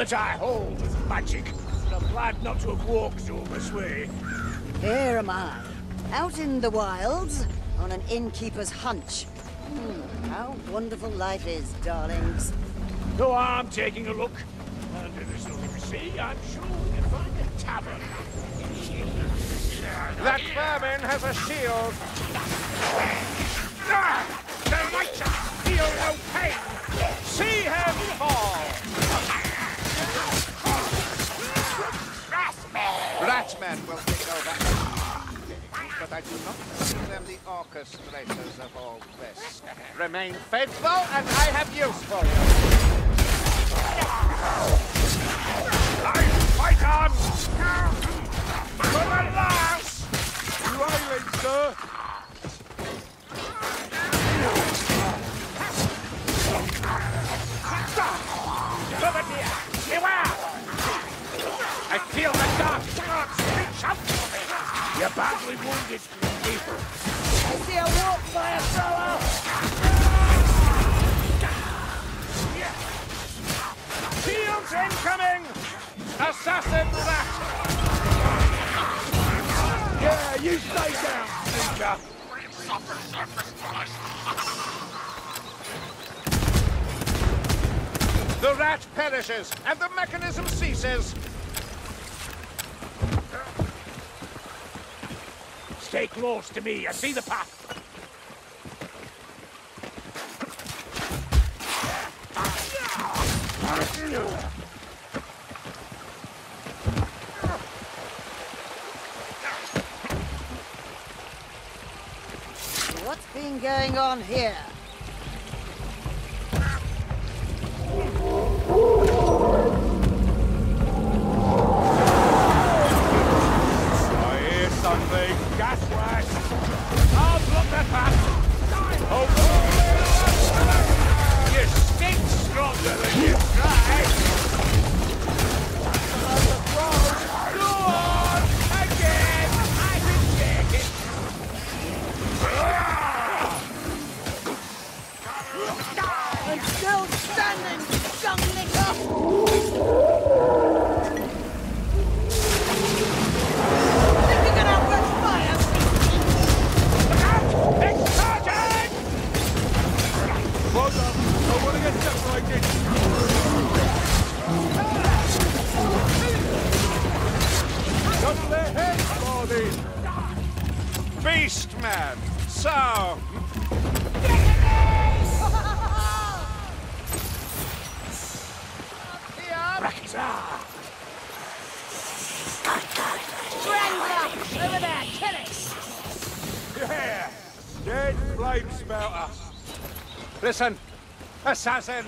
that I hold is magic, and I'm glad not to have walked all this way. Here am I, out in the wilds, on an innkeeper's hunch. How wonderful life is, darlings. So I'm taking a look, and if there's nothing to see, I'm sure we can find a tavern. That vermin has a shield. The righteous feel no pain. See him fall. Ratmen will take over. But I do not consider them the orchestrators of all this. Remain faithful, and I have use for you. I fight on. But alas! You are late, sir. Over here! Beware! I feel the dark arts reach up for me! You're badly wounded, people. I see a warp fire thrower! Shields incoming! Assassin that! Yeah, you stay down, Ninja. The rat perishes, and the mechanism ceases. Stay close to me. I see the path. What's been going on here? I hear something. Gaslight! I'll block that path! Oh, you stink stronger than you try! Beastman, so... Rakizar! Rangar! Over there, kill it! Yeah! Dead flame smelter! Listen, assassin!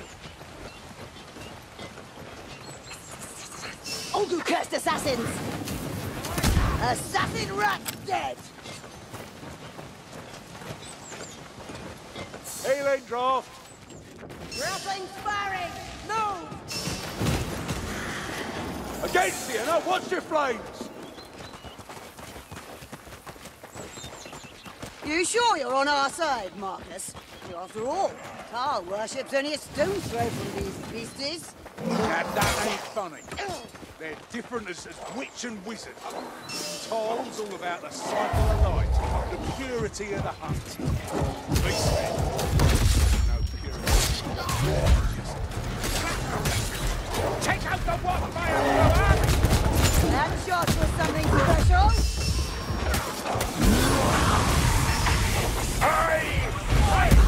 All you cursed assassins! Assassin rat dead! Healing draft! Grappling sparring! Move! Against you, now watch your flames! You sure you're on our side, Marcus? After all, Carl worships only a stone's throw from these beasties. And that ain't funny. They're different as witch and wizard. Tom's all about the cycle of light, the purity of the hunt. Beastmen. No purity. Take out the warp fire, brother! That shot was something special. Aye! Aye! Oh!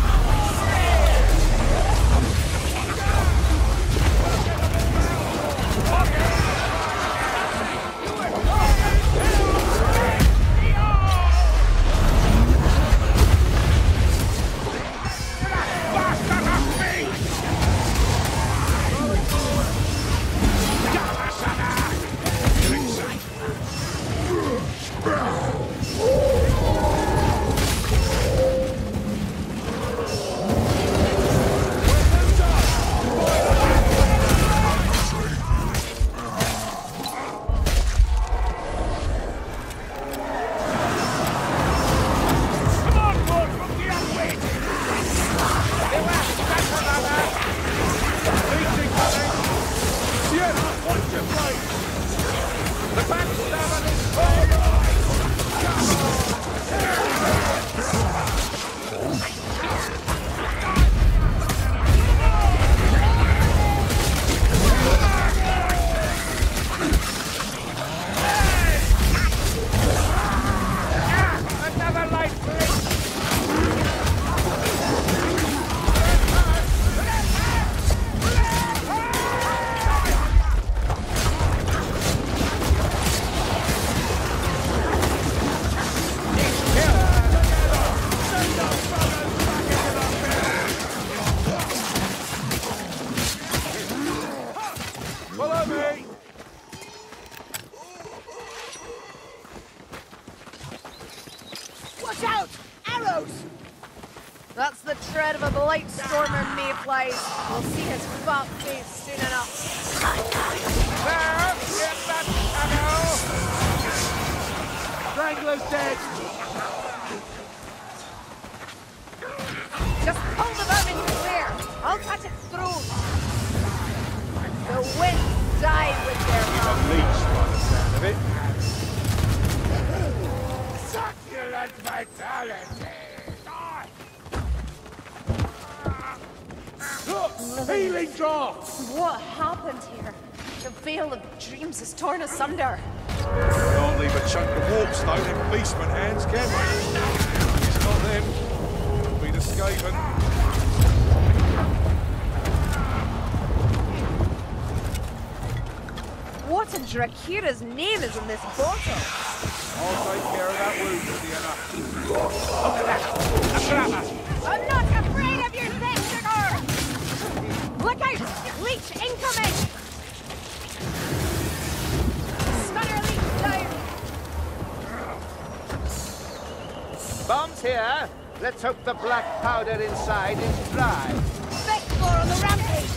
arrows! That's the tread of a blight stormer, Mayflies. We'll see his fat face soon enough. There! Get that arrow! Wrangler's dead! Just pull the vermin clear! I'll catch its throat! The wind died with their mouth. He's unleashed by the sound of it. Succulent vitality! Look! Healing draught! What happened here? The veil of dreams is torn asunder. Can't leave a chunk of warp stone in policeman hands, can we? It's not them. It'll be the Skaven. What in Drakira's name is in this bottle? I'll take care of that wound, Sienna. Look at that! I'm not afraid of your thing! Look out! Leech incoming! Stunner leech down! Bombs here! Let's hope the black powder inside is dry. Vector on the rampage!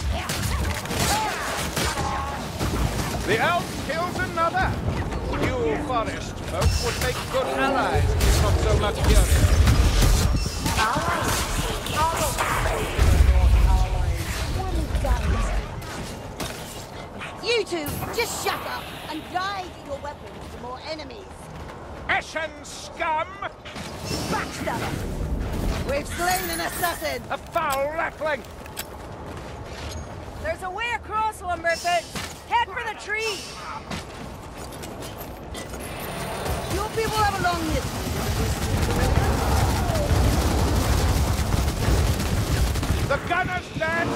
The elf kills another! You forest folk would make good allies if not so much fury. Allies! You two, just shut up and guide your weapons to more enemies. Ashen scum! Backstabber! We've slain an assassin! A foul rattling! There's a way across, Lumberfoot! Head for the tree! Your people have a long distance. The gunner's dead!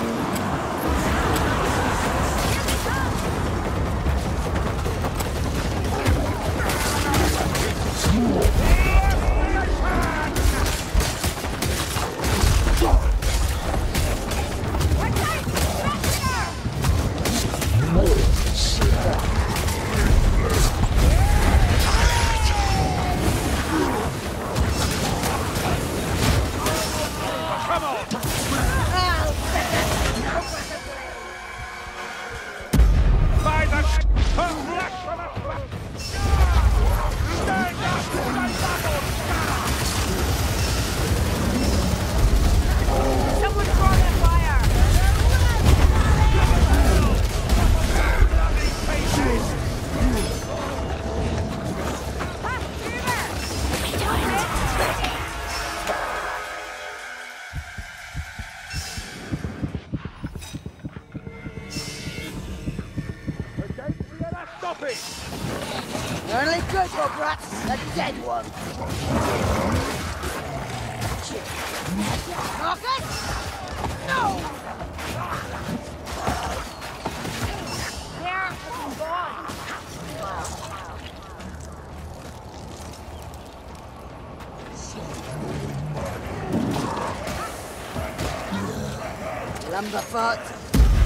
Lumberfoot!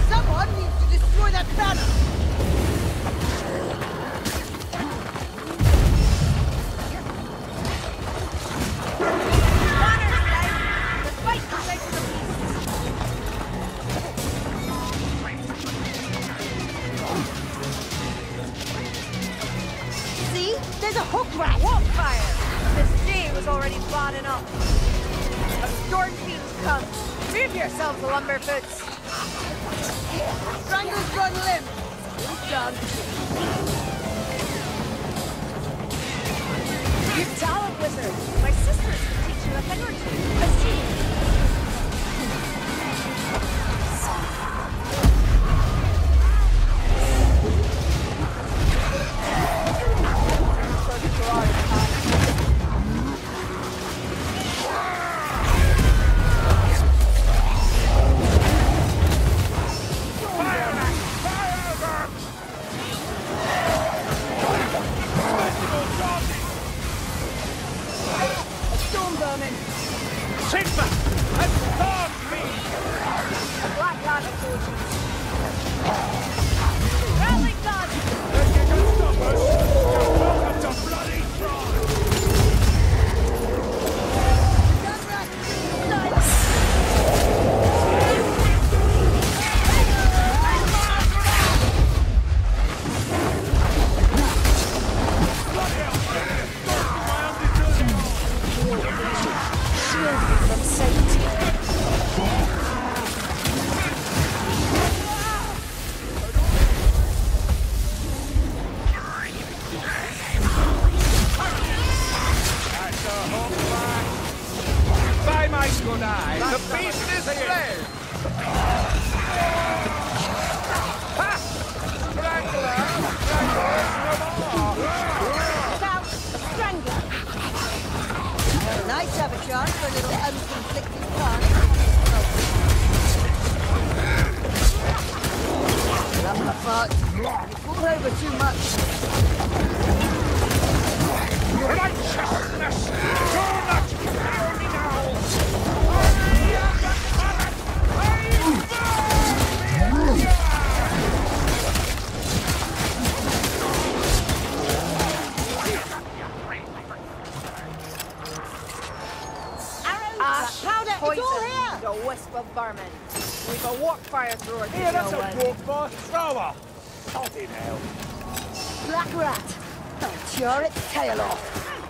Someone needs to destroy that banner! Banner's down! The fight is out of the piece! See? There's a hook rat! Walk fire! This day was already bad enough. A storm team's come! Move yourselves, Lumberfoots! Strangler's gone limp! You're done. You talent wizard! My sisters can teach you a thing or two. I see! will die. The beast is slain. Ha! Strangler! Strangler! Nice to have a chance for a little unconflicted fun. Love the fuck. You fall over too much. Righteousness! Do not harm me now! The wisp of varmint. We've a walk fire through it. Yeah, that's a walk fire thrower. Salty now. Black rat. I'll tear its tail off.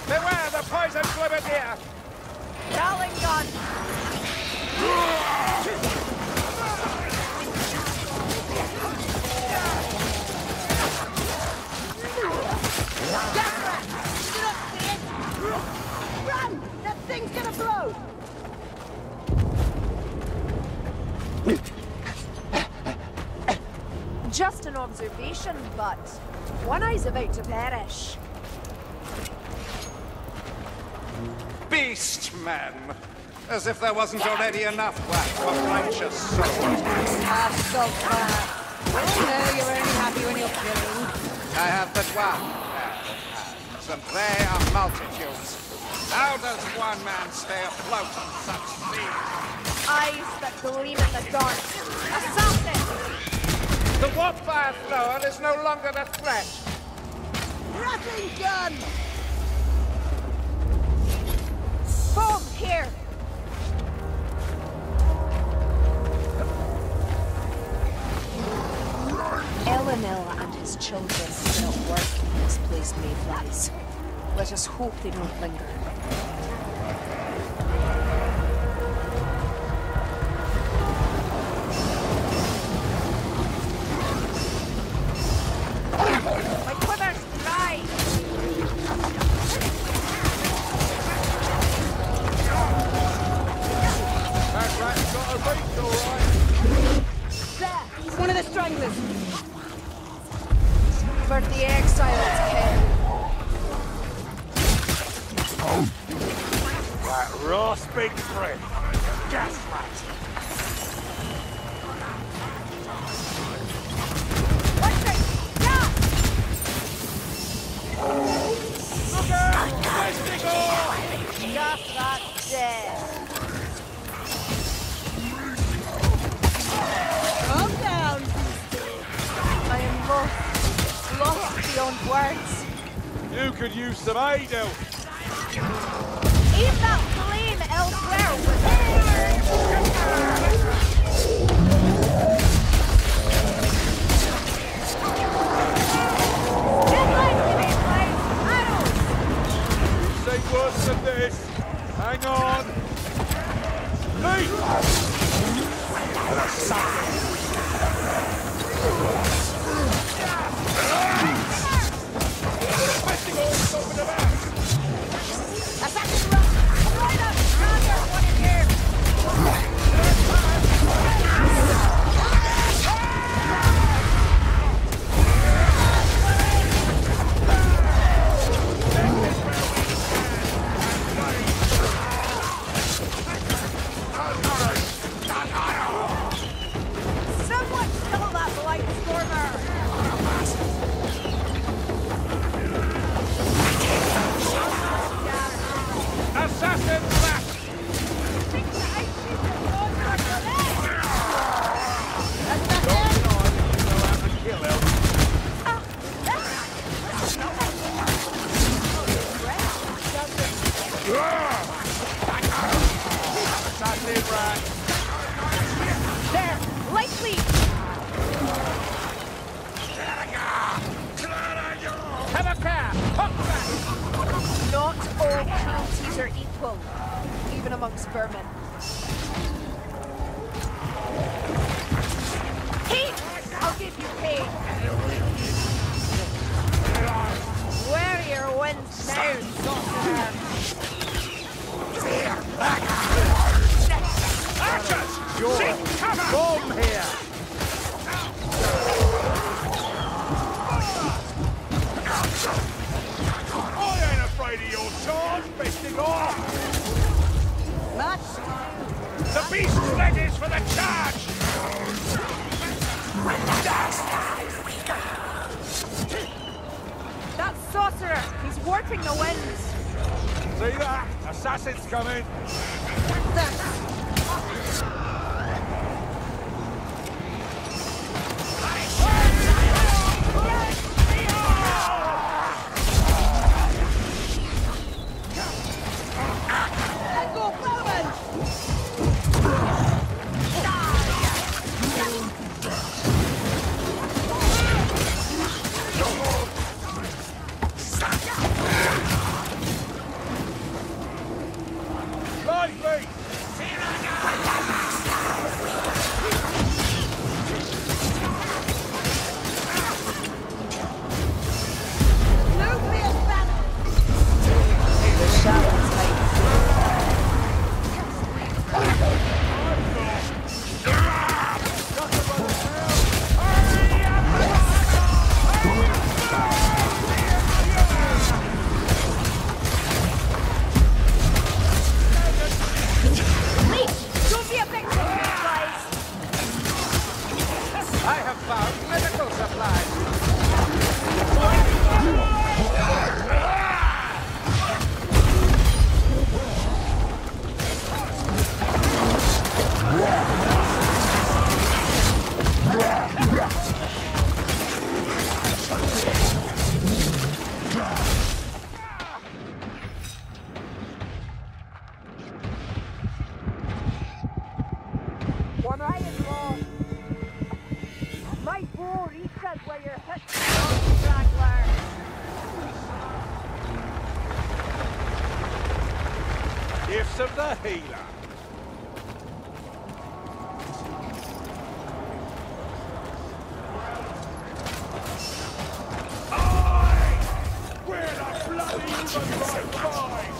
Beware the poison grenadier. Darling gun. Black rat. You don't see it. Run! That thing's gonna blow. Just an observation, but one eye's about to perish. Beast man! As if there wasn't already enough whack of righteous souls. So far. You know you're only happy when you're killing. I have but one hand, and they are multitudes. How does one man stay afloat on such seas? Eyes that gleam in the dark. Assassin! The warp fire thrower is no longer a threat. Rattling gun! Boom! Here! Ellenel and his children do not work in this place mayflies. Let us hope they don't linger. Some aid, Elf. Eat that flame elsewhere with it. Get like the mayflies, arrows! You say worse than this. Hang on. Leap! Over the back! Assassin Rock! Right up! Roger! One in here! Someone kill that light stormer! Assassin back! There! Lightly! Have a craft! Not all cruelties are equal, even amongst vermin. Heat! I'll give you pain. Warrior wins now, Doctor. Thanks for the charge! That sorcerer! He's warping the winds! See that? Assassin's coming! Gifts of the healer. Aye! We're a bloody human by five!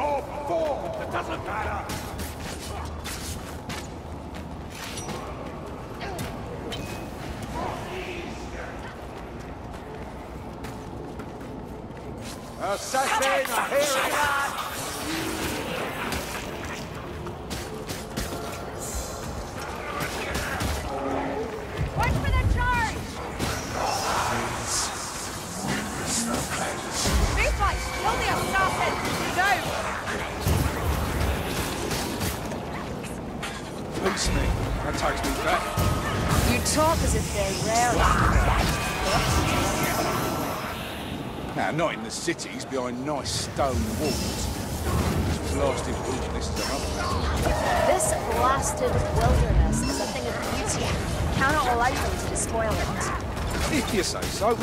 Or four, that doesn't matter! Assassin, a hero! You talk as if they're rare. Now, not in the cities, behind nice stone walls. This blasted wilderness is enough. This blasted wilderness is a thing of beauty. Cannot allow them to despoil it. If you say so.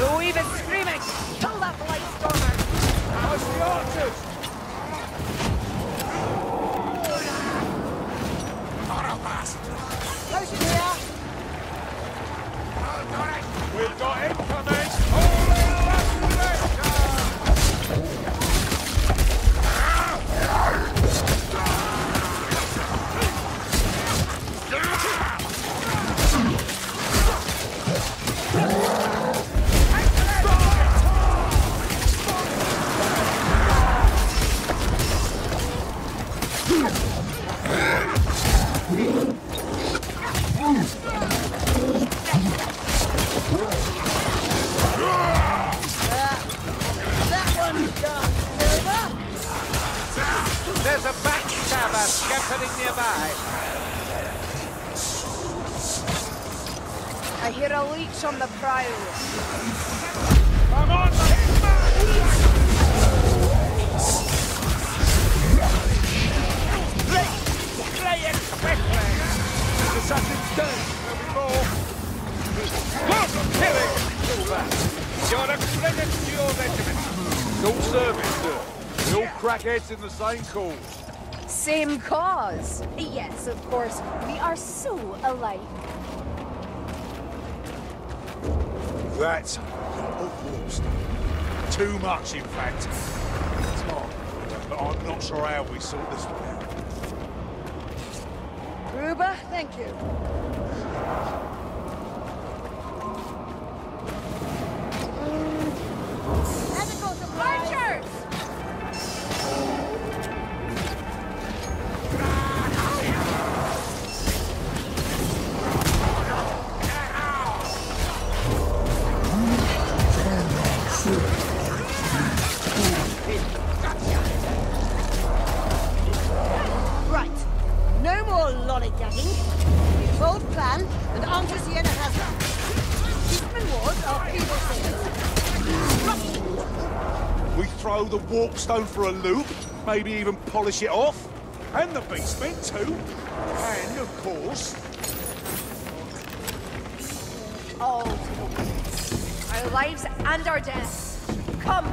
No even screaming! Kill that blight stormer! How's the archers? Autopass! Close in here! I've got it! We've got him coming! Holy I hear a leech on the prowl. Come on, play it quickly! This assassin's done before. Lots of killing! You're a credit to your regiment. No service, sir. We all crack heads in the same cause. Same cause? Yes, of course. We are so alike. That's almost too much, in fact. It's hard, but I'm not sure how we sort this one out. Gruber, thank you. throw the warp stone for a loop, maybe even polish it off. And the beastmen too. And, of course... all to our lives and our deaths. Come!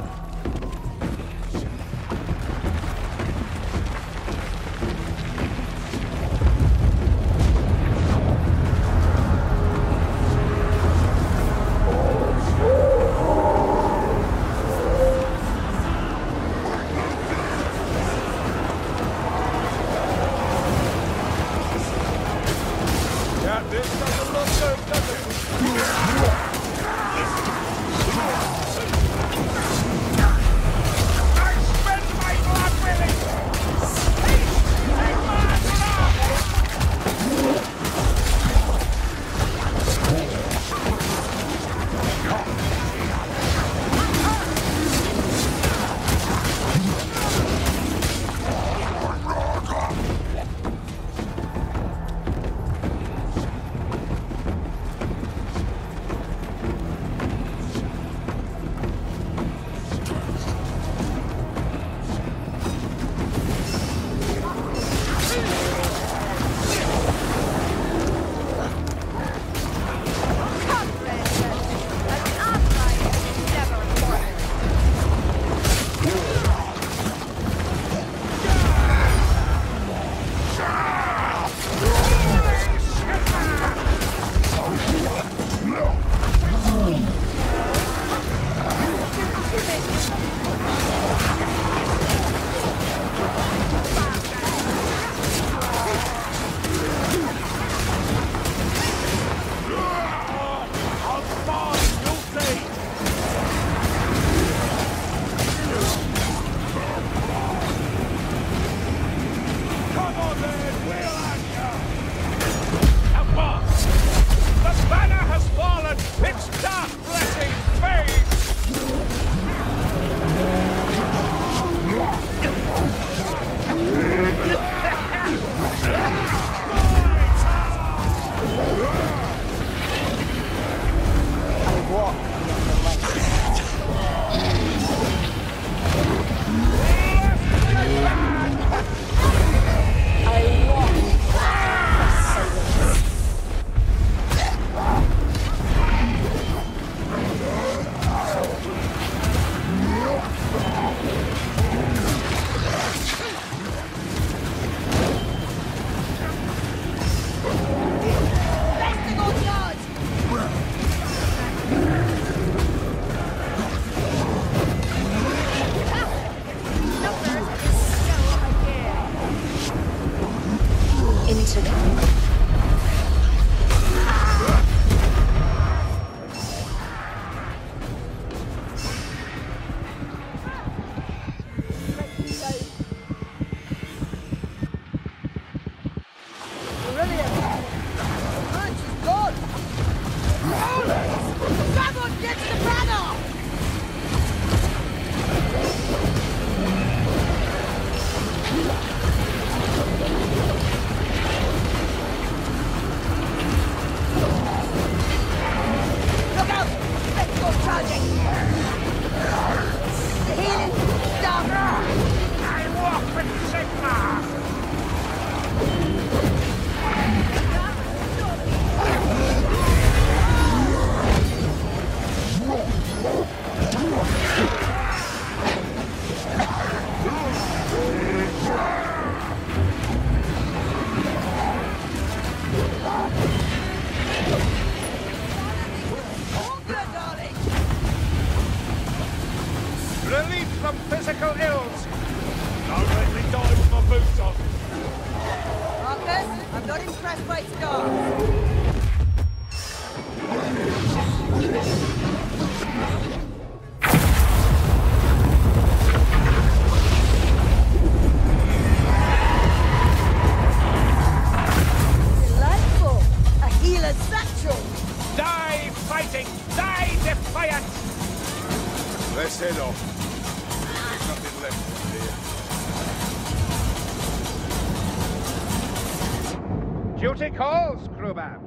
Duty calls, Kruba.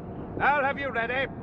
I'll have you ready.